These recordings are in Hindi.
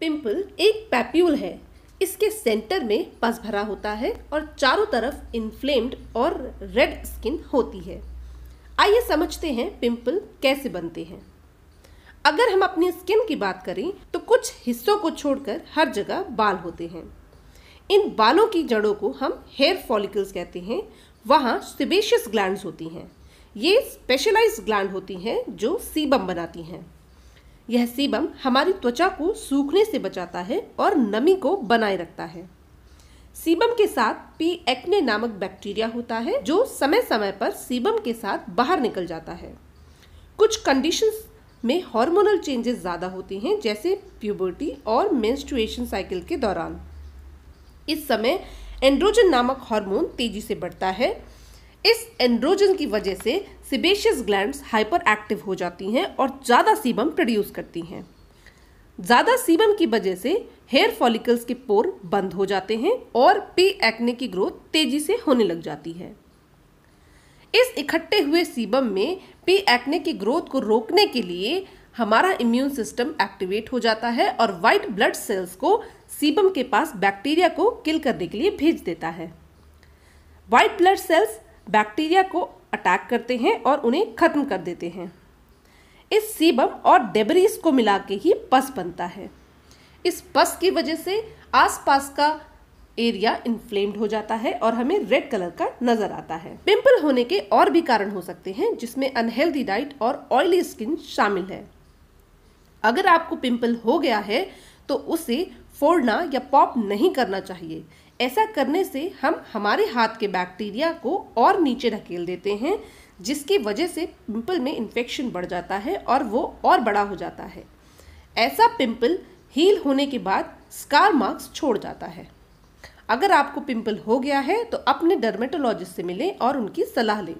पिंपल एक पेप्यूल है। इसके सेंटर में पस भरा होता है और चारों तरफ इन्फ्लेम्ड और रेड स्किन होती है। आइए समझते हैं पिंपल कैसे बनते हैं। अगर हम अपनी स्किन की बात करें तो कुछ हिस्सों को छोड़कर हर जगह बाल होते हैं। इन बालों की जड़ों को हम हेयर फॉलिकल्स कहते हैं। वहाँ सेबेसियस ग्लैंड्स होती हैं। ये स्पेशलाइज्ड ग्लैंड होती हैं जो सीबम बनाती हैं। यह सीबम हमारी त्वचा को सूखने से बचाता है और नमी को बनाए रखता है। सीबम के साथ पी एक्ने नामक बैक्टीरिया होता है जो समय समय पर सीबम के साथ बाहर निकल जाता है। कुछ कंडीशंस में हार्मोनल चेंजेस ज़्यादा होते हैं, जैसे प्यूबर्टी और मेंस्ट्रुएशन साइकिल के दौरान। इस समय एंड्रोजन नामक हार्मोन तेजी से बढ़ता है। इस एंड्रोजन की वजह से सेबेसियस ग्लैंड्स हाइपर एक्टिव हो जाती हैं और ज़्यादा सीबम प्रोड्यूस करती हैं। ज़्यादा सीबम की वजह से हेयर फॉलिकल्स के पोर बंद हो जाते हैं और पी एक्ने की ग्रोथ तेज़ी से होने लग जाती है। इस इकट्ठे हुए सीबम में पी एक्ने की ग्रोथ को रोकने के लिए हमारा इम्यून सिस्टम एक्टिवेट हो जाता है और वाइट ब्लड सेल्स को सीबम के पास बैक्टीरिया को किल करने के लिए भेज देता है। वाइट ब्लड सेल्स बैक्टीरिया को अटैक करते हैं और उन्हें खत्म कर देते हैं। इस सीबम और डेब्रिस को मिला के ही पस बनता है। इस पस की वजह से आसपास का एरिया इन्फ्लेम्ड हो जाता है और हमें रेड कलर का नजर आता है। पिंपल होने के और भी कारण हो सकते हैं, जिसमें अनहेल्दी डाइट और ऑयली स्किन शामिल है। अगर आपको पिंपल हो गया है तो उसे फोड़ना या पॉप नहीं करना चाहिए। ऐसा करने से हम हमारे हाथ के बैक्टीरिया को और नीचे ढकेल देते हैं, जिसकी वजह से पिंपल में इन्फेक्शन बढ़ जाता है और वो और बड़ा हो जाता है। ऐसा पिंपल हील होने के बाद स्कार मार्क्स छोड़ जाता है। अगर आपको पिंपल हो गया है तो अपने डर्मेटोलॉजिस्ट से मिलें और उनकी सलाह लें।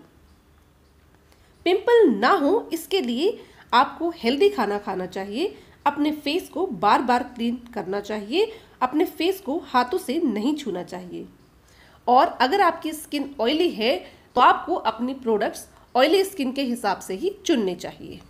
पिंपल ना हो इसके लिए आपको हेल्दी खाना खाना चाहिए, अपने फेस को बार बार क्लीन करना चाहिए, अपने फेस को हाथों से नहीं छूना चाहिए। और अगर आपकी स्किन ऑयली है तो आपको अपने प्रोडक्ट्स ऑयली स्किन के हिसाब से ही चुनने चाहिए।